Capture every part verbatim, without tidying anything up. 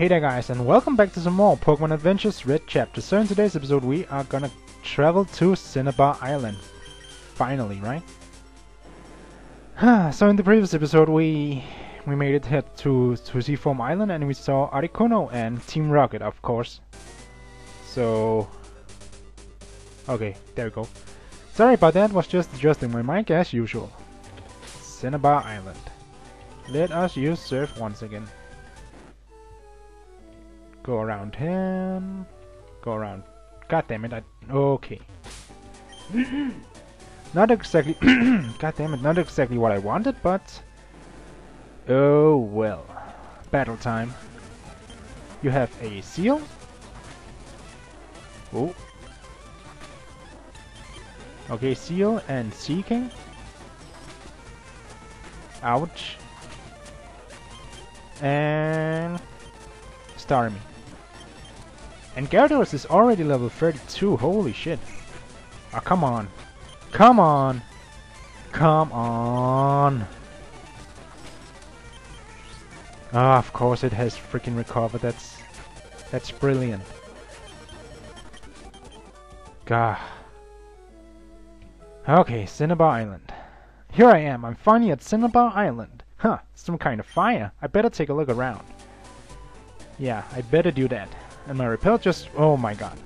Hey there guys, and welcome back to some more Pokemon Adventures Red Chapter. So in today's episode we are gonna travel to Cinnabar Island. Finally, right? So in the previous episode we we made it here to, to Seafoam Island and we saw Arikuno and Team Rocket, of course. So... okay, there we go. Sorry about that, was just adjusting my mic as usual. Cinnabar Island. Let us use Surf once again. Go around him. Go around. God damn it! I, okay. Not exactly. God damn it! Not exactly what I wanted, but oh well. Battle time. You have a seal. Oh. Okay, seal and seeking. Ouch. And star me. And Gyarados is already level thirty-two, holy shit. Oh, come on. Come on. Come on. Ah, oh, of course it has freaking recovered. That's that's brilliant. Gah. Okay, Cinnabar Island. Here I am. I'm finally at Cinnabar Island. Huh, some kind of fire. I better take a look around. Yeah, I better do that. And my repel just... oh my god.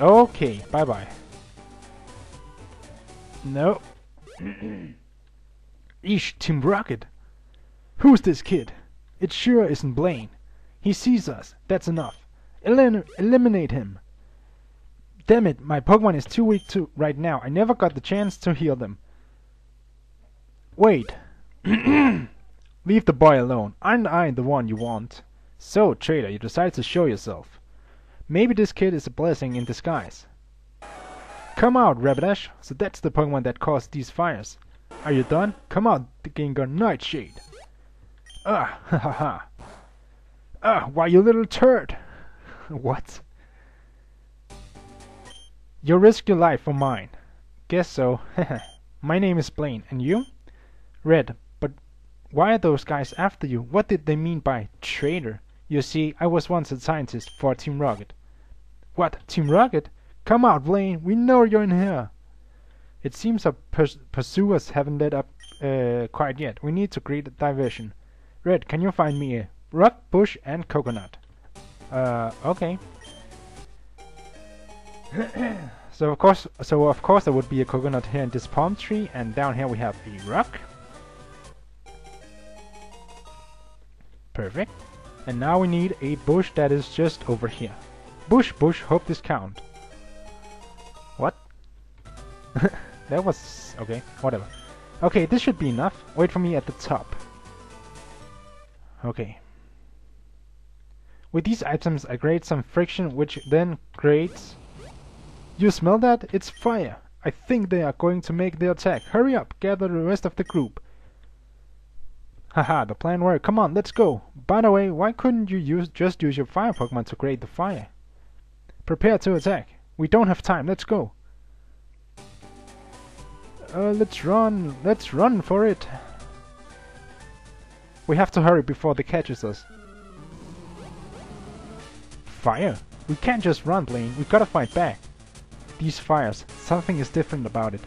Okay, bye-bye. No. Eesh, Team Rocket. Who's this kid? It sure isn't Blaine. He sees us. That's enough. Elim eliminate him. Damn it, my Pokemon is too weak to right now. I never got the chance to heal them. Wait. Leave the boy alone. Aren't I the one you want? So, traitor, you decided to show yourself. Maybe this kid is a blessing in disguise. Come out, Rabbidash. So that's the Pokemon that caused these fires. Are you done? Come out, the Gengar Nightshade. Ah, ha ha ha. Ah, why you little turd? What? You risk your life for mine. Guess so. My name is Blaine, and you? Red, but why are those guys after you? What did they mean by traitor? You see, I was once a scientist for Team Rocket. What? Team Rocket? Come out, Blaine. We know you're in here. It seems our pers pursuers haven't let up uh, quite yet. We need to create a diversion. Red, can you find me a rock, bush, and coconut? Uh, okay. so of course, so of course, there would be a coconut here in this palm tree, and down here we have a rock. Perfect. And now we need a bush that is just over here. Bush, bush, hope this count. What? That was... okay, whatever. Okay, this should be enough. Wait for me at the top. Okay. With these items I create some friction, which then creates... you smell that? It's fire! I think they are going to make the attack. Hurry up, gather the rest of the group. Haha, the plan worked. Come on, let's go. By the way, why couldn't you use just use your fire Pokemon to create the fire? Prepare to attack. We don't have time. Let's go. Uh, let's run. Let's run for it. We have to hurry before they catches us. Fire? We can't just run, Blaine. We gotta fight back. These fires. Something is different about it.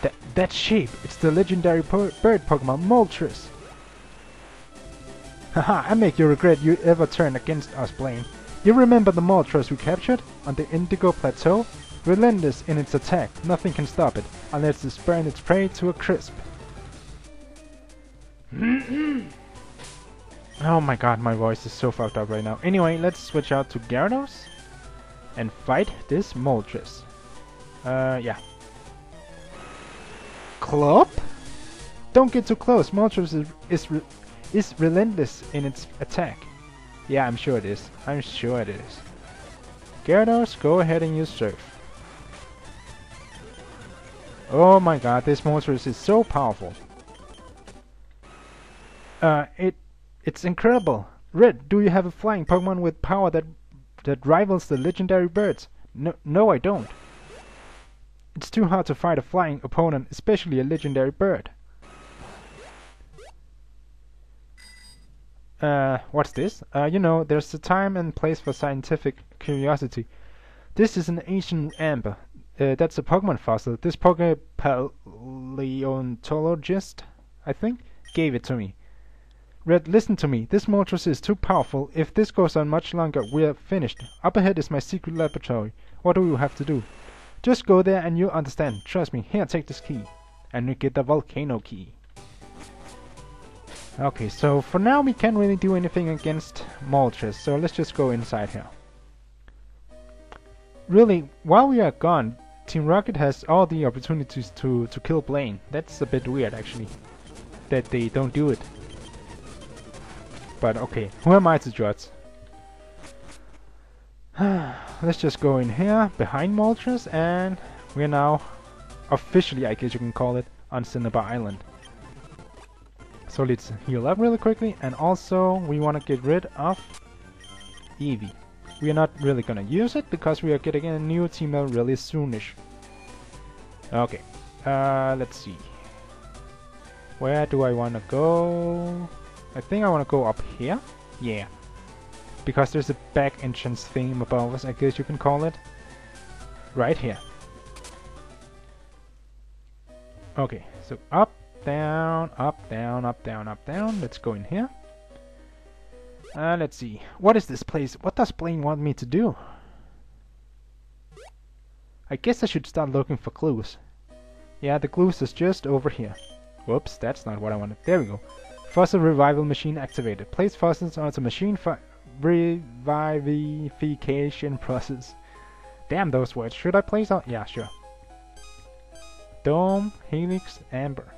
That, that shape, it's the legendary po bird Pokemon, Moltres! Haha, I make you regret you ever turned against us, Blaine. You remember the Moltres we captured on the Indigo Plateau? Relentless in its attack, nothing can stop it, unless it's burned its prey to a crisp. Oh my god, my voice is so fucked up right now. Anyway, let's switch out to Gyarados and fight this Moltres. Uh, yeah. Club? Don't get too close. Moltres is is, re is relentless in its attack. Yeah, I'm sure it is. I'm sure it is. Gyarados, go ahead and use Surf. Oh my god, this Moltres is so powerful. Uh, it it's incredible. Red, do you have a flying Pokemon with power that that rivals the legendary birds? No, no, I don't. It's too hard to fight a flying opponent, especially a legendary bird. Uh, what's this? Uh, you know, there's a time and place for scientific curiosity. This is an ancient amber. Uh, that's a Pokemon fossil. This Pokemon paleontologist, I think, gave it to me. Red, listen to me. This Moltres is too powerful. If this goes on much longer, we're finished. Up ahead is my secret laboratory. What do you have to do? Just go there and you'll understand. Trust me. Here, take this key. And we get the volcano key. Okay, so for now we can't really do anything against Moltres, so let's just go inside here. Really, while we are gone, Team Rocket has all the opportunities to, to kill Blaine. That's a bit weird, actually, that they don't do it. But okay, who am I to judge? Let's just go in here, behind Moltres, and we're now, officially I guess you can call it, on Cinnabar Island. So let's heal up really quickly, and also we want to get rid of Eevee. We are not really gonna use it because we are getting a new female really soonish. Okay, uh, let's see. Where do I want to go? I think I want to go up here. Yeah, because there's a back entrance thing above us, I guess you can call it. Right here. Okay, so up. Down, up, down, up, down, up, down. Let's go in here. Uh, let's see. What is this place? What does Blaine want me to do? I guess I should start looking for clues. Yeah, the clues is just over here. Whoops, that's not what I wanted. There we go. Fossil revival machine activated. Place fossils onto machine for revivification process. Damn those words. Should I place on? Yeah, sure. Dome, helix, amber.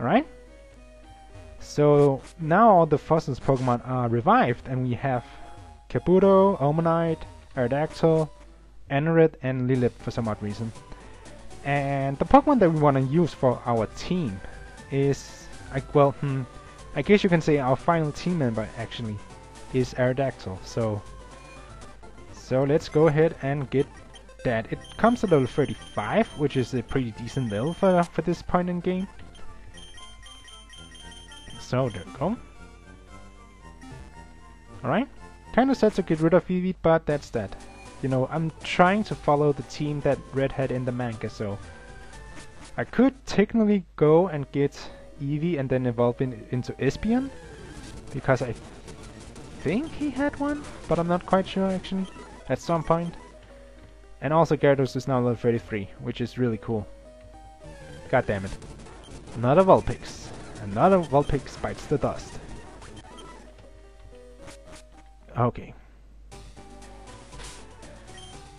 Alright, so now all the fossils Pokemon are revived, and we have Kabuto, Omanyte, Aerodactyl, Anorith, and Lilip for some odd reason. And the Pokemon that we want to use for our team is, like, well, hmm, I guess you can say our final team member actually is Aerodactyl. So, so let's go ahead and get that. It comes at level thirty-five, which is a pretty decent level for, for this point in game. So there we go. Alright. Kinda sad to get rid of Eevee, but that's that. You know, I'm trying to follow the team that Red had in the manga, so I could technically go and get Eevee and then evolve in, into Espeon, because I think he had one, but I'm not quite sure actually, at some point. And also Gyarados is now level thirty-three, which is really cool. God damn it. Another Vulpix. Another Vulpix bites the dust. Okay.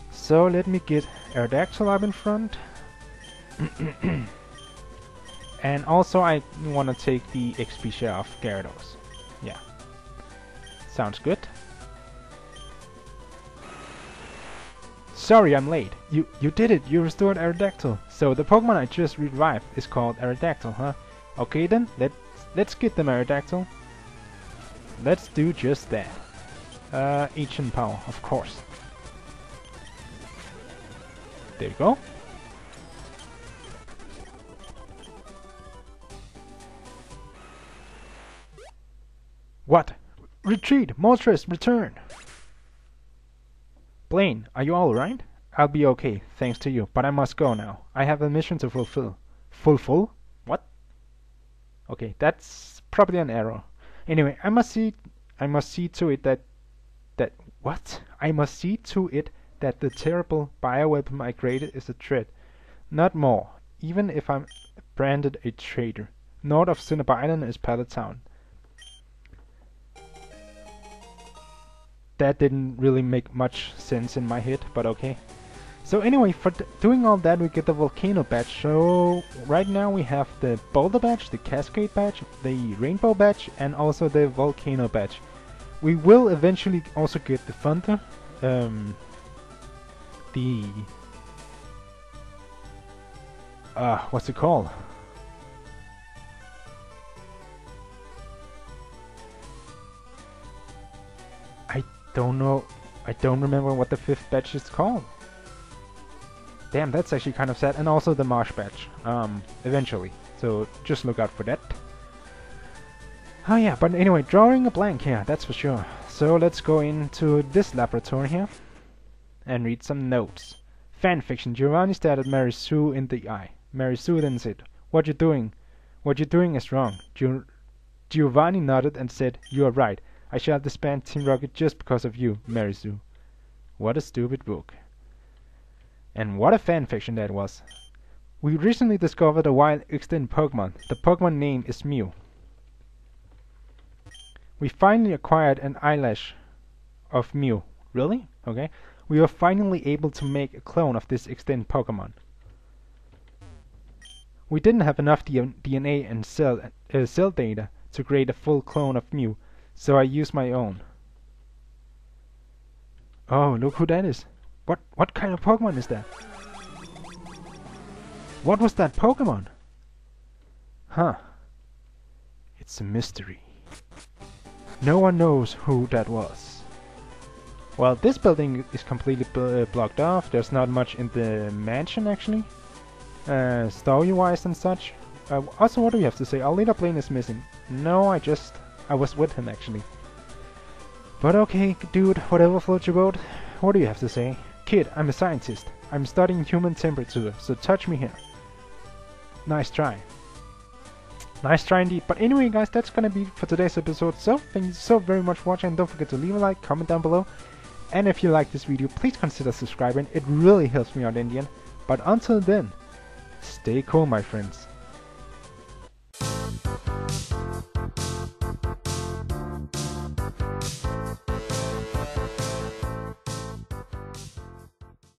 So let me get Aerodactyl up in front. And also I want to take the X P share of Gyarados. Yeah. Sounds good. Sorry I'm late. You, you did it. You restored Aerodactyl. So the Pokemon I just revived is called Aerodactyl, huh? Okay then, let's, let's get the Aerodactyl. Let's do just that. Uh, ancient power, of course. There you go. What? Retreat! Moltres, return! Blaine, are you alright? I'll be okay, thanks to you, but I must go now. I have a mission to fulfill. Fulfill? Okay, that's probably an error. Anyway, I must see I must see to it that that what? I must see to it that the terrible bioweapon I created is a threat. Not more, even if I'm branded a traitor. North of Cinnabar Island is Pallet Town. That didn't really make much sense in my head, but okay. So anyway, for doing all that, we get the Volcano Badge, so right now we have the Boulder Badge, the Cascade Badge, the Rainbow Badge, and also the Volcano Badge. We will eventually also get the Thunder, um, the... Uh, what's it called? I don't know, I don't remember what the fifth badge is called. Damn, that's actually kind of sad. And also the Marsh Badge, um, eventually. So just look out for that. Oh yeah, but anyway, drawing a blank here, that's for sure. So let's go into this laboratory here and read some notes. Fanfiction. Giovanni stared at Mary Sue in the eye. Mary Sue then said, "What you're doing, what you're doing is wrong." Gio Giovanni nodded and said, "You are right. I shall disband Team Rocket just because of you, Mary Sue." What a stupid book. And what a fanfiction that was. We recently discovered a wild extinct Pokemon. The Pokemon name is Mew. We finally acquired an eyelash of Mew. Really? Okay. We were finally able to make a clone of this extinct Pokemon. We didn't have enough D N A and cell, uh, cell data to create a full clone of Mew, so I used my own. Oh, look who that is. What, what kind of Pokemon is that? What was that Pokemon? Huh. It's a mystery. No one knows who that was. Well, this building is completely bl uh, blocked off. There's not much in the mansion, actually. Uh, Story-wise and such. Uh, also, what do we have to say? Our leader Blaine is missing. No, I just... I was with him, actually. But okay, dude, whatever floats your boat. What do you have to say? Kid, I'm a scientist. I'm studying human temperature, so touch me here. Nice try. Nice try indeed. But anyway, guys, that's gonna be for today's episode. So, thank you so very much for watching. Don't forget to leave a like, comment down below. And if you like this video, please consider subscribing. It really helps me out in the end. But until then, stay cool, my friends.